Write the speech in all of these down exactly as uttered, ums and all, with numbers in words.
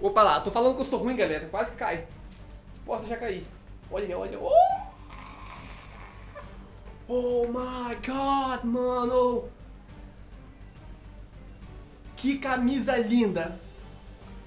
Opa lá, tô falando que eu sou ruim, galera. Quase que cai. Posso já cair. Olha, olha. Oh! Oh my god, mano. Que camisa linda.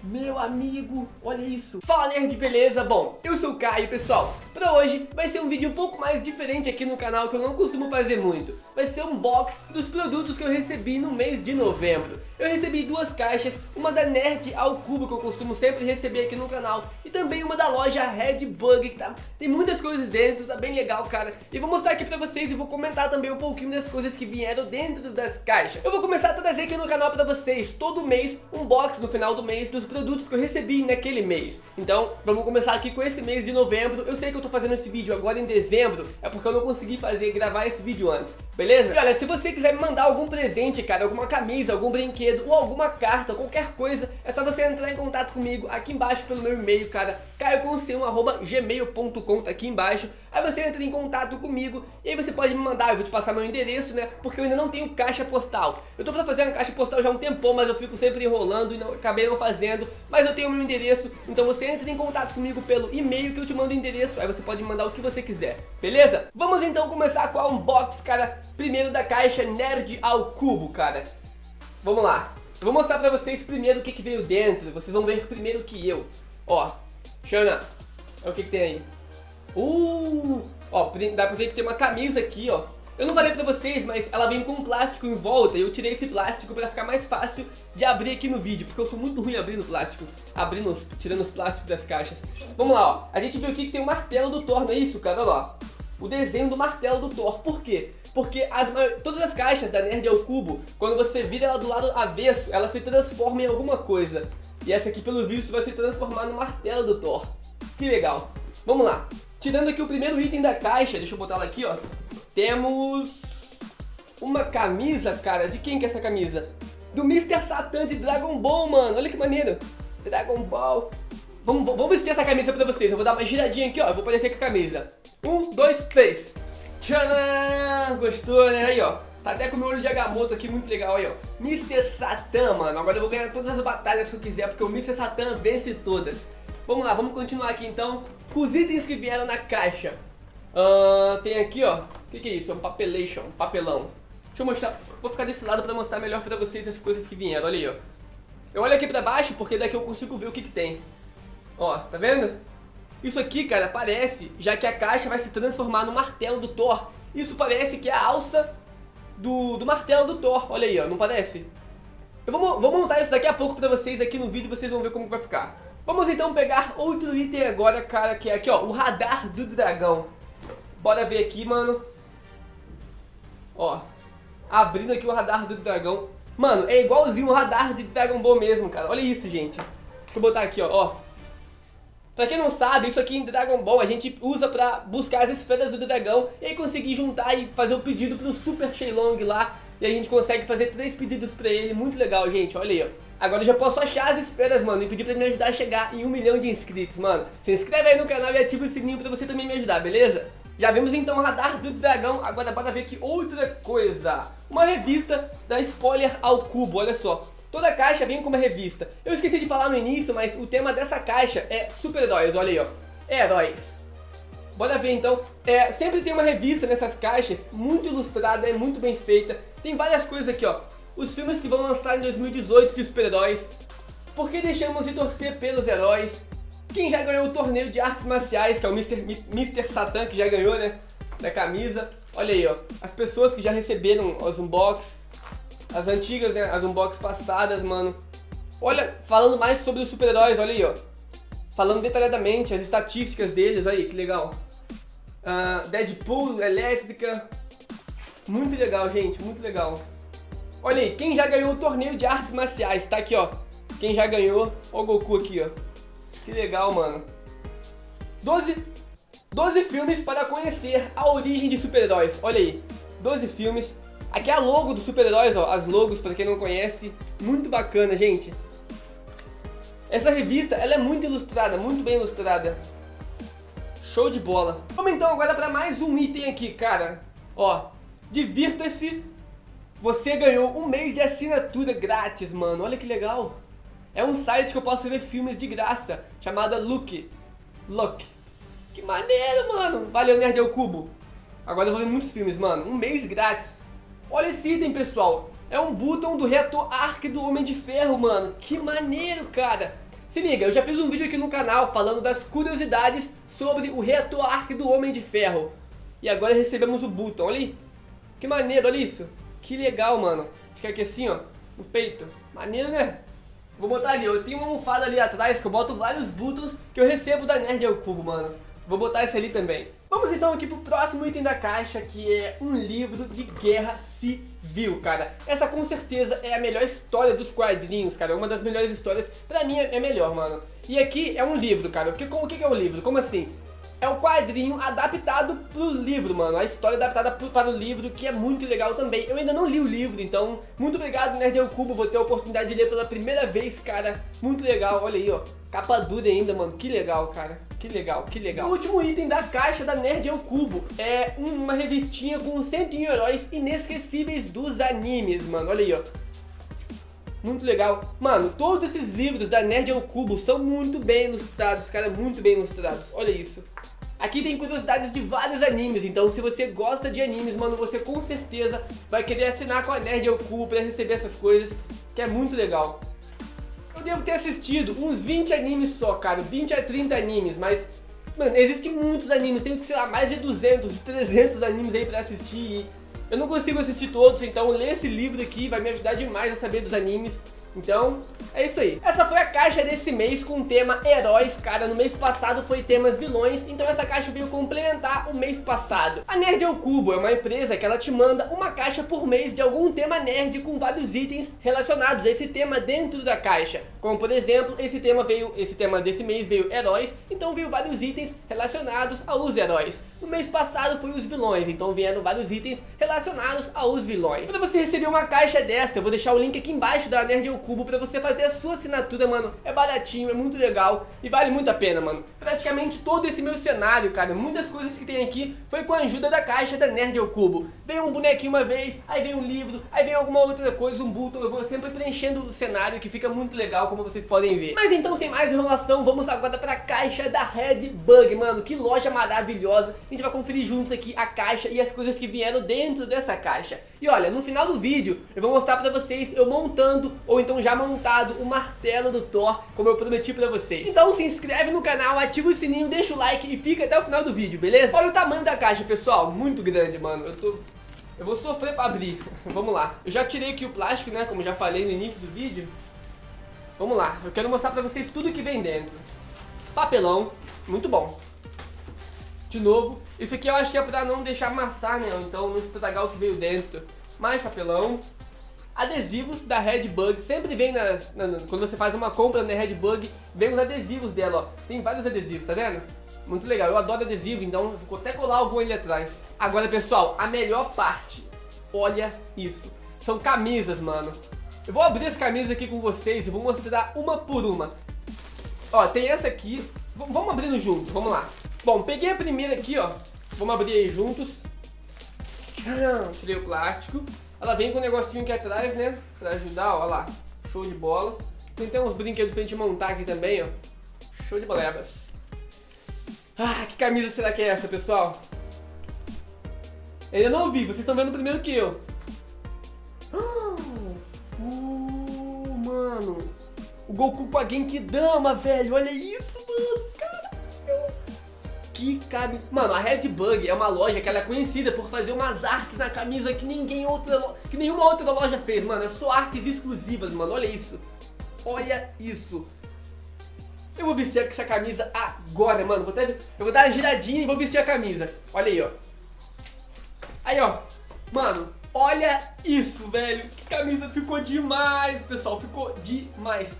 Meu amigo, olha isso. Fala, nerd, beleza? Bom, eu sou o Caio, pessoal. Pra hoje vai ser um vídeo um pouco mais diferente aqui no canal, que eu não costumo fazer muito. Vai ser um box dos produtos que eu recebi no mês de novembro. Eu recebi duas caixas, uma da Nerd ao Cubo, que eu costumo sempre receber aqui no canal, e também uma da loja Redbug, que tá, tem muitas coisas dentro, tá bem legal, cara. E vou mostrar aqui pra vocês e vou comentar também um pouquinho das coisas que vieram dentro das caixas. Eu vou começar a trazer aqui no canal pra vocês, todo mês, um box no final do mês dos produtos que eu recebi naquele mês. Então, vamos começar aqui com esse mês de novembro. Eu sei que eu tô fazendo esse vídeo agora em dezembro, é porque eu não consegui fazer, gravar esse vídeo antes, beleza? E olha, se você quiser me mandar algum presente, cara, alguma camisa, algum brinquedo, ou alguma carta, qualquer coisa, é só você entrar em contato comigo aqui embaixo pelo meu e-mail, cara, caio com c um arroba gmail ponto com, tá aqui embaixo. Aí você entra em contato comigo e aí você pode me mandar, eu vou te passar meu endereço, né, porque eu ainda não tenho caixa postal. Eu tô pra fazer uma caixa postal já há um tempão, mas eu fico sempre enrolando e não, acabei não fazendo, mas eu tenho meu endereço, então você entra em contato comigo pelo e-mail que eu te mando o endereço, aí você pode me mandar o que você quiser, beleza? Vamos então começar com a unboxing, cara, primeiro da caixa Nerd ao Cubo, cara. Vamos lá, eu vou mostrar pra vocês primeiro o que, que veio dentro, vocês vão ver primeiro que eu. Ó, Xana, olha o que, que tem aí. Uh, ó, dá pra ver que tem uma camisa aqui, ó. Eu não falei pra vocês, mas ela vem com um plástico em volta e eu tirei esse plástico pra ficar mais fácil de abrir aqui no vídeo, porque eu sou muito ruim abrindo plástico, abrindo, os, tirando os plásticos das caixas. Vamos lá, ó, a gente viu aqui que tem o martelo do Thor, não é isso, cara? Olha lá, o desenho do martelo do Thor, por quê? Porque as, todas as caixas da Nerd ao Cubo, quando você vira ela do lado avesso, ela se transforma em alguma coisa. E essa aqui, pelo visto, vai se transformar no martelo do Thor. Que legal. Vamos lá. Tirando aqui o primeiro item da caixa, deixa eu botar ela aqui, ó. Temos uma camisa, cara. De quem que é essa camisa? Do mister Satan de Dragon Ball, mano. Olha que maneiro. Dragon Ball. Vamos, vamos vestir essa camisa pra vocês. Eu vou dar uma giradinha aqui, ó. Eu vou aparecer com a camisa. Um, dois, três. Tcharam! Gostou, né? Aí, ó. Tá até com o meu olho de Agamotto aqui, muito legal. Aí, ó. mister Satan, mano. Agora eu vou ganhar todas as batalhas que eu quiser, porque o mister Satan vence todas. Vamos lá, vamos continuar aqui, então, com os itens que vieram na caixa. Uh, tem aqui, ó. O que, que é isso? É um papelation, um papelão. Deixa eu mostrar. Vou ficar desse lado pra mostrar melhor pra vocês as coisas que vieram. Olha aí, ó. Eu olho aqui pra baixo, porque daqui eu consigo ver o que, que tem. Ó, tá vendo? Isso aqui, cara, parece, já que a caixa vai se transformar no martelo do Thor, isso parece que é a alça do, do martelo do Thor. Olha aí, ó, não parece? Eu vou, vou montar isso daqui a pouco pra vocês aqui no vídeo, vocês vão ver como vai ficar. Vamos então pegar outro item agora, cara, que é aqui, ó, o radar do dragão. Bora ver aqui, mano. Ó, abrindo aqui o radar do dragão. Mano, é igualzinho o radar de Dragon Ball mesmo, cara. Olha isso, gente. Deixa eu botar aqui, ó, ó. Pra quem não sabe, isso aqui em Dragon Ball a gente usa pra buscar as esferas do dragão e aí conseguir juntar e fazer o pedido pro Super Shenlong lá. E a gente consegue fazer três pedidos pra ele, muito legal, gente, olha aí, ó. Agora eu já posso achar as esferas, mano, e pedir pra ele me ajudar a chegar em um milhão de inscritos, mano. Se inscreve aí no canal e ativa o sininho pra você também me ajudar, beleza? Já vimos então o radar do dragão, agora bora ver que outra coisa. Uma revista da Spoiler ao Cubo, olha só. Toda a caixa vem com uma revista. Eu esqueci de falar no início, mas o tema dessa caixa é super-heróis, olha aí, ó. Heróis. Bora ver então. É, sempre tem uma revista nessas caixas, muito ilustrada, é muito bem feita. Tem várias coisas aqui, ó. Os filmes que vão lançar em dois mil e dezoito de super-heróis. Por que deixamos de torcer pelos heróis? Quem já ganhou o torneio de artes marciais, que é o mister Satan, que já ganhou, né? Da camisa. Olha aí, ó. As pessoas que já receberam os unboxings. As antigas, né? As unbox passadas, mano. Olha, falando mais sobre os super-heróis, olha aí, ó. Falando detalhadamente as estatísticas deles, aí, que legal. Uh, Deadpool, elétrica. Muito legal, gente, muito legal. Olha aí, quem já ganhou o torneio de artes marciais, tá aqui, ó. Quem já ganhou, ó o Goku aqui, ó. Que legal, mano. doze, doze filmes para conhecer a origem de super-heróis, olha aí. doze filmes. Aqui é a logo dos super-heróis, ó, as logos, pra quem não conhece, muito bacana, gente. Essa revista, ela é muito ilustrada, muito bem ilustrada. Show de bola. Vamos então agora pra mais um item aqui, cara. Ó, divirta-se, você ganhou um mês de assinatura grátis, mano, olha que legal. é um site que eu posso ver filmes de graça, chamada Look. Look. Que maneiro, mano. Valeu, Nerd ao Cubo. Agora eu vou ver muitos filmes, mano. Um mês grátis. Olha esse item, pessoal. É um button do reator arc do Homem de Ferro, mano. Que maneiro, cara. Se liga, eu já fiz um vídeo aqui no canal falando das curiosidades sobre o reator arc do Homem de Ferro. E agora recebemos o button, olha aí. Que maneiro, olha isso. Que legal, mano. Fica aqui assim, ó, no peito. Maneiro, né? Vou botar ali, eu tenho uma almofada ali atrás que eu boto vários buttons que eu recebo da Nerd ao Cubo, mano. Vou botar esse ali também. Vamos então aqui pro próximo item da caixa, que é um livro de Guerra Civil, cara. Essa com certeza é a melhor história dos quadrinhos, cara. Uma das melhores histórias, pra mim é melhor, mano. E aqui é um livro, cara. O que, o que é o livro? Como assim? É um quadrinho adaptado pro livro, mano. A história adaptada pro, para o livro, que é muito legal também. Eu ainda não li o livro, então muito obrigado, Nerd ao Cubo. Vou ter a oportunidade de ler pela primeira vez, cara. Muito legal, olha aí, ó. Capa dura ainda, mano. Que legal, cara. Que legal, que legal. O último item da caixa da Nerd ao Cubo é uma revistinha com cem e um heróis inesquecíveis dos animes, mano. Olha aí, ó. Muito legal. Mano, todos esses livros da Nerd ao Cubo são muito bem ilustrados, cara, muito bem ilustrados. Olha isso. Aqui tem curiosidades de vários animes, então se você gosta de animes, mano, você com certeza vai querer assinar com a Nerd ao Cubo pra receber essas coisas, que é muito legal. Eu devo ter assistido uns vinte animes só, cara, vinte a trinta animes, mas... mano, existem muitos animes, tem que sei lá, mais de duzentos, trezentos animes aí pra assistir. Eu não consigo assistir todos, então ler esse livro aqui vai me ajudar demais a saber dos animes. Então, é isso aí. Essa foi a caixa desse mês com o tema heróis, cara. No mês passado foi temas vilões, então essa caixa veio complementar o mês passado. A Nerd ao Cubo é uma empresa que ela te manda uma caixa por mês de algum tema nerd com vários itens relacionados a esse tema dentro da caixa. Como por exemplo, esse tema veio, esse tema desse mês veio heróis, então veio vários itens relacionados aos heróis. No mês passado foi os vilões, então vieram vários itens relacionados aos vilões. Para você receber uma caixa dessa, eu vou deixar o link aqui embaixo da Nerd ao Cubo pra você fazer a sua assinatura, mano. É baratinho, é muito legal e vale muito a pena, mano. Praticamente todo esse meu cenário, cara, muitas coisas que tem aqui foi com a ajuda da caixa da Nerd ao Cubo. Veio um bonequinho uma vez, aí vem um livro, aí vem alguma outra coisa, um button. Eu vou sempre preenchendo o cenário, que fica muito legal, como vocês podem ver. Mas então, sem mais enrolação, vamos agora pra caixa da Redbug, mano. Que loja maravilhosa. A gente vai conferir juntos aqui a caixa e as coisas que vieram dentro dessa caixa. E olha, no final do vídeo eu vou mostrar pra vocês eu montando, ou então já montado, o martelo do Thor, como eu prometi pra vocês. Então se inscreve no canal, ativa o sininho, deixa o like e fica até o final do vídeo, beleza? Olha o tamanho da caixa, pessoal, muito grande, mano. Eu tô... eu vou sofrer pra abrir. Vamos lá. Eu já tirei aqui o plástico, né, como eu já falei no início do vídeo. Vamos lá, eu quero mostrar pra vocês tudo que vem dentro. Papelão, muito bom. De novo, isso aqui eu acho que é pra não deixar amassar, né, ou então não estragar o que veio dentro. Mais papelão. Adesivos da Redbug, sempre vem nas, na, na, quando você faz uma compra na Redbug, vem os adesivos dela, ó. Tem vários adesivos, tá vendo? Muito legal, eu adoro adesivo, então vou até colar algum ali atrás. Agora, pessoal, a melhor parte, olha isso, são camisas, mano. Eu vou abrir as camisas aqui com vocês e vou mostrar uma por uma. Ó, tem essa aqui, v vamos abrindo junto, vamos lá. Bom, peguei a primeira aqui, ó, vamos abrir aí juntos. Tirei o plástico. Ela vem com um negocinho aqui atrás, né, pra ajudar, ó lá, show de bola. Tem até uns brinquedos pra gente montar aqui também, ó, show de bolebas. Ah, que camisa será que é essa, pessoal? Eu ainda não vi, vocês estão vendo primeiro que eu. Uh, mano, o Goku com a Genkidama, velho, olha isso, mano, cara. Que camisa... Mano, a Redbug é uma loja que ela é conhecida por fazer umas artes na camisa que ninguém outra lo... que nenhuma outra loja fez, mano. É só artes exclusivas, mano. Olha isso. Olha isso. Eu vou vestir essa camisa agora, mano. Vou até... eu vou dar uma giradinha e vou vestir a camisa. Olha aí, ó. Aí, ó. Mano, olha isso, velho. Que camisa ficou demais, pessoal. Ficou demais.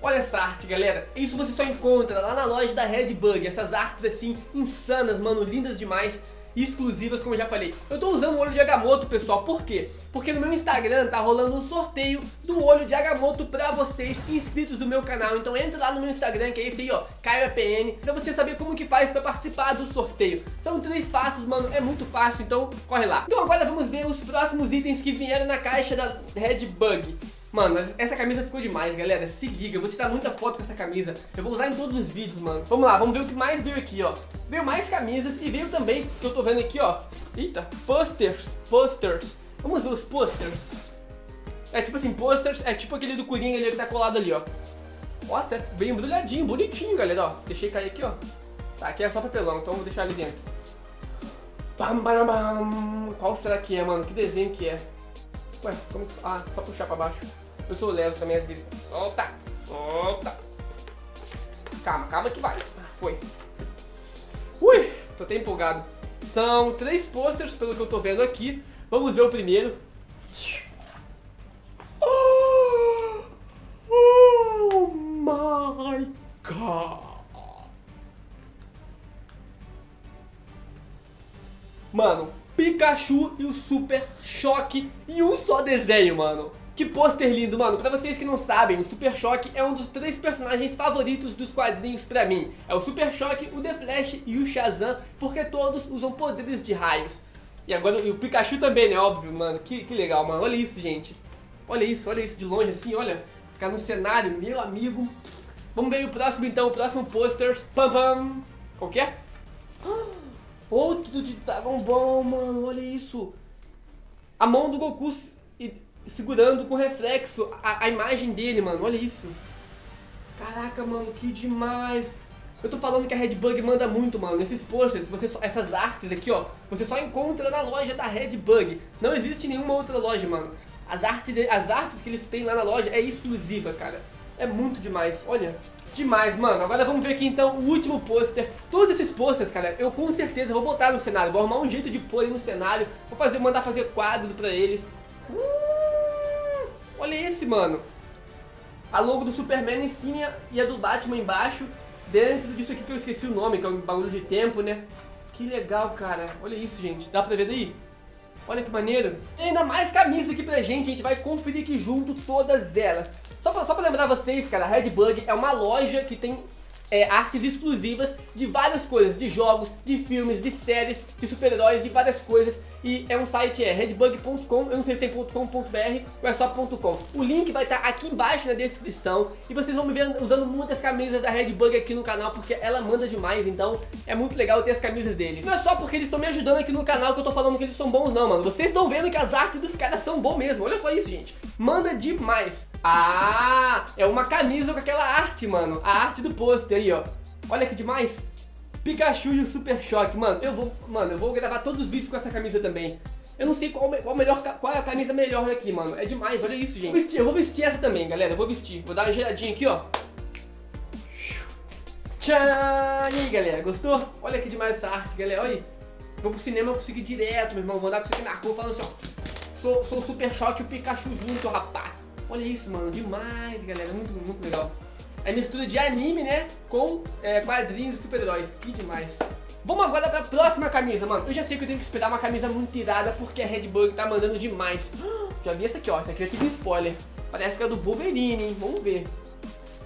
Olha essa arte, galera. Isso você só encontra lá na loja da Redbug. Essas artes assim, insanas, mano, lindas demais, exclusivas, como eu já falei. Eu tô usando o olho de Agamotto, pessoal. Por quê? Porque no meu Instagram tá rolando um sorteio do olho de Agamotto pra vocês, inscritos do meu canal. Então entra lá no meu Instagram, que é esse aí, ó, Caio E P N, pra você saber como que faz pra participar do sorteio. São três passos, mano, é muito fácil, então corre lá. Então agora vamos ver os próximos itens que vieram na caixa da Redbug. Mano, essa camisa ficou demais, galera. Se liga, eu vou te dar muita foto com essa camisa. Eu vou usar em todos os vídeos, mano. Vamos lá, vamos ver o que mais veio aqui, ó. Veio mais camisas e veio também, que eu tô vendo aqui, ó. Eita, posters, posters. Vamos ver os posters. É tipo assim, posters, é tipo aquele do Coringa ali que tá colado ali, ó. Ó, até bem embrulhadinho, bonitinho, galera, ó. Deixei cair aqui, ó. Tá, aqui é só papelão, então vou deixar ali dentro. Bam, bam, bam. Qual será que é, mano? Que desenho que é? Ué, como que... Ah, só puxar pra baixo. Eu sou o Léo também às vezes. Solta, solta. Calma, calma que vai. Foi. Ui, tô até empolgado. São três posters, pelo que eu tô vendo aqui. Vamos ver o primeiro. Oh, oh my God. Mano, Pikachu e o Super Choque em um só desenho, mano. Que pôster lindo, mano. Pra vocês que não sabem, o Super Choque é um dos três personagens favoritos dos quadrinhos pra mim. É o Super Choque, o The Flash e o Shazam, porque todos usam poderes de raios. E agora e o Pikachu também, né? Óbvio, mano. Que, que legal, mano. Olha isso, gente. Olha isso, olha isso de longe assim, olha. Ficar no cenário, meu amigo. Vamos ver o próximo, então. O próximo pôster. Pam, pam. Qual que é? Outro de Dragon Ball, mano, olha isso. A mão do Goku se, e, segurando com reflexo a, a imagem dele, mano, olha isso. Caraca, mano, que demais. Eu tô falando que a Redbug manda muito, mano. Nesses posters, você só, essas artes aqui, ó, você só encontra na loja da Redbug. Não existe nenhuma outra loja, mano. As, arte de, as artes que eles têm lá na loja é exclusiva, cara. É muito demais, olha. Demais, mano. Agora vamos ver aqui, então, o último pôster. Todos esses pôsteres, cara, eu com certeza vou botar no cenário. Vou arrumar um jeito de pôr no cenário. Vou fazer, mandar fazer quadro pra eles. Uh, olha esse, mano. A logo do Superman em cima e a do Batman embaixo. Dentro disso aqui que eu esqueci o nome, que é um bagulho de tempo, né? Que legal, cara. Olha isso, gente. Dá pra ver daí? Olha que maneiro. Tem ainda mais camisas aqui pra gente. A gente vai conferir aqui junto todas elas. Só pra, só pra lembrar vocês, cara, a Redbug é uma loja que tem é, artes exclusivas de várias coisas, de jogos, de filmes, de séries, de super-heróis, de várias coisas. E é um site, é redbug ponto com, eu não sei se tem ponto com ponto br ou é só ponto com. O link vai estar tá aqui embaixo na descrição e vocês vão me ver usando muitas camisas da Redbug aqui no canal, porque ela manda demais, então é muito legal ter as camisas deles. Não é só porque eles estão me ajudando aqui no canal que eu tô falando que eles são bons não, mano. Vocês estão vendo que as artes dos caras são bons mesmo, olha só isso, gente. Manda demais. Ah, é uma camisa com aquela arte, mano. A arte do pôster aí, ó. Olha que demais. Pikachu e o Super Choque, mano. Eu vou, mano, eu vou gravar todos os vídeos com essa camisa também. Eu não sei qual, qual, melhor, qual é a camisa melhor daqui, mano. É demais, olha isso, gente. Vestir, eu vou vestir essa também, galera. Eu vou vestir. Vou dar uma geradinha aqui, ó. Tchau! E aí, galera, gostou? Olha que demais essa arte, galera. Olha aí. Vou pro cinema, eu consigo ir direto, meu irmão. Vou andar com isso aqui na rua falando assim, ó. Sou, sou o Super Choque e o Pikachu junto, rapaz. Olha isso, mano, demais, galera, muito, muito legal. É mistura de anime, né, com é, quadrinhos e super-heróis, que demais. Vamos agora pra próxima camisa, mano. Eu já sei que eu tenho que esperar uma camisa muito irada, porque a Redbug tá mandando demais. Já vi essa aqui, ó, essa aqui eu tive um spoiler. Parece que é do Wolverine, hein, vamos ver.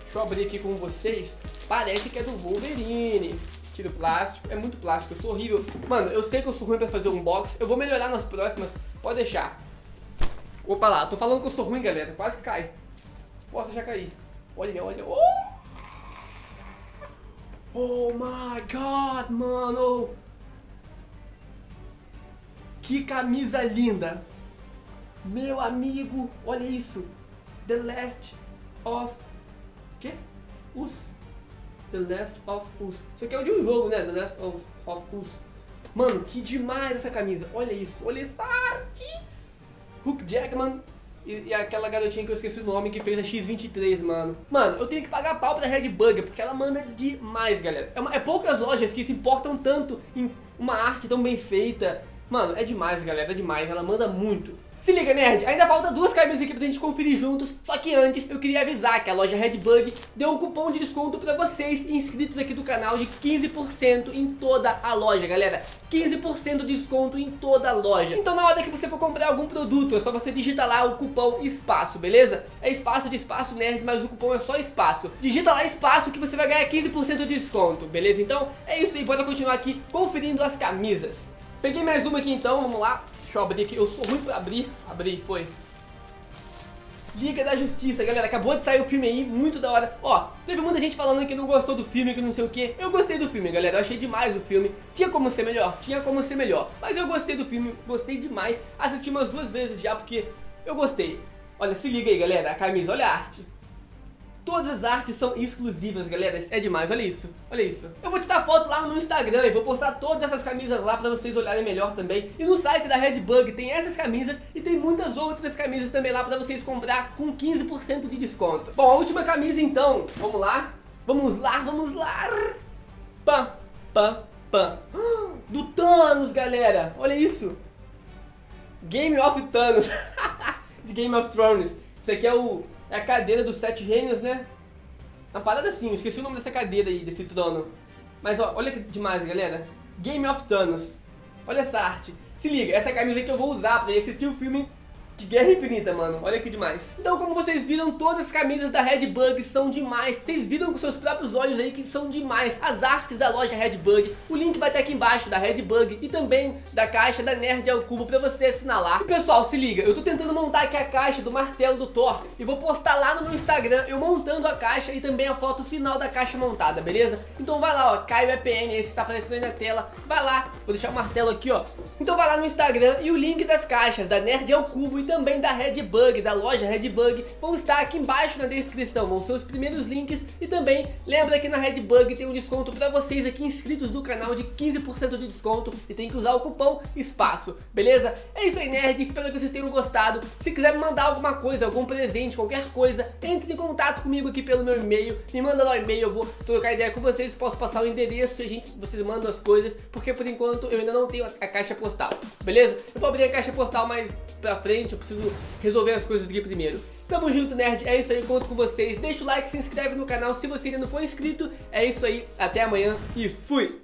Deixa eu abrir aqui com vocês. Parece que é do Wolverine. Tiro plástico, é muito plástico, eu sou horrível. Mano, eu sei que eu sou ruim pra fazer unbox, eu vou melhorar nas próximas, pode deixar. Opa lá, tô falando que eu sou ruim, galera. Quase que cai. Nossa, já caí. Olha, olha. Oh! Oh my God, mano. Que camisa linda. Meu amigo, olha isso. The Last of... Que? Us. The Last of Us. Isso aqui é de um jogo, né? The Last of, of Us. Mano, que demais essa camisa. Olha isso. Olha essa arte. Hugh Jackman e, e aquela garotinha que eu esqueci o nome que fez a X vinte e três, mano. Mano, eu tenho que pagar pau pra Redbug, porque ela manda demais, galera. É, uma, é poucas lojas que se importam tanto em uma arte tão bem feita. Mano, é demais, galera, é demais. Ela manda muito. Se liga, nerd, ainda falta duas camisas aqui pra gente conferir juntos. Só que antes, eu queria avisar que a loja Redbug deu um cupom de desconto pra vocês inscritos aqui do canal de quinze por cento em toda a loja, galera. quinze por cento de desconto em toda a loja. Então na hora que você for comprar algum produto, é só você digitar lá o cupom espaço, beleza? É espaço de espaço nerd, mas o cupom é só espaço. Digita lá espaço que você vai ganhar quinze por cento de desconto, beleza? Então é isso aí, bora continuar aqui conferindo as camisas. Peguei mais uma aqui então, vamos lá. Deixa eu abrir aqui, eu sou ruim pra abrir. Abri, foi. Liga da Justiça, galera, acabou de sair o filme aí, muito da hora. Ó, teve muita gente falando que não gostou do filme, que não sei o que. Eu gostei do filme, galera, eu achei demais o filme. Tinha como ser melhor? Tinha como ser melhor. Mas eu gostei do filme, gostei demais. Assisti umas duas vezes já, porque eu gostei. Olha, se liga aí, galera, a camisa, olha a arte. Todas as artes são exclusivas, galera, é demais, olha isso, olha isso. Eu vou te dar foto lá no meu Instagram e vou postar todas essas camisas lá pra vocês olharem melhor também. E no site da Redbug tem essas camisas e tem muitas outras camisas também lá pra vocês comprar com quinze por cento de desconto. Bom, a última camisa então, vamos lá, vamos lá, vamos lá. Pam, pam, pam. Do Thanos, galera, olha isso. Game of Thanos, de Game of Thrones. Isso aqui é o... é a cadeira dos sete reinos, né? Uma parada assim, eu esqueci o nome dessa cadeira aí, desse trono. Mas ó, olha que demais, galera. Game of Thanos. Olha essa arte. Se liga, essa camisa aí que eu vou usar pra assistir o filme de Guerra Infinita, mano. Olha que demais. Então, como vocês viram, todas as camisas da Redbug são demais. Vocês viram com seus próprios olhos aí que são demais. As artes da loja Redbug. O link vai estar aqui embaixo da Redbug e também da caixa da Nerd ao Cubo pra você assinar lá. E pessoal, se liga, eu tô tentando montar aqui a caixa do martelo do Thor e vou postar lá no meu Instagram eu montando a caixa e também a foto final da caixa montada, beleza? Então vai lá, ó, Caio E P N, esse que tá aparecendo aí na tela. Vai lá, vou deixar o martelo aqui, ó. Então vai lá no Instagram e o link das caixas da Nerd ao Cubo e também da Redbug, da loja Redbug, vão estar aqui embaixo na descrição, vão ser os primeiros links. E também lembra que na Redbug tem um desconto pra vocês aqui inscritos do canal de quinze por cento de desconto e tem que usar o cupom espaço, beleza? É isso aí, nerd, espero que vocês tenham gostado. Se quiser me mandar alguma coisa, algum presente, qualquer coisa, entre em contato comigo aqui pelo meu e-mail, me manda lá o e-mail, eu vou trocar ideia com vocês, posso passar o endereço e a gente, vocês mandam as coisas, porque por enquanto eu ainda não tenho a caixa postal, beleza? Eu vou abrir a caixa postal mais pra frente, eu preciso resolver as coisas aqui primeiro. Tamo junto, nerd, é isso aí, conto com vocês. Deixa o like, se inscreve no canal se você ainda não for inscrito. É isso aí, até amanhã e fui!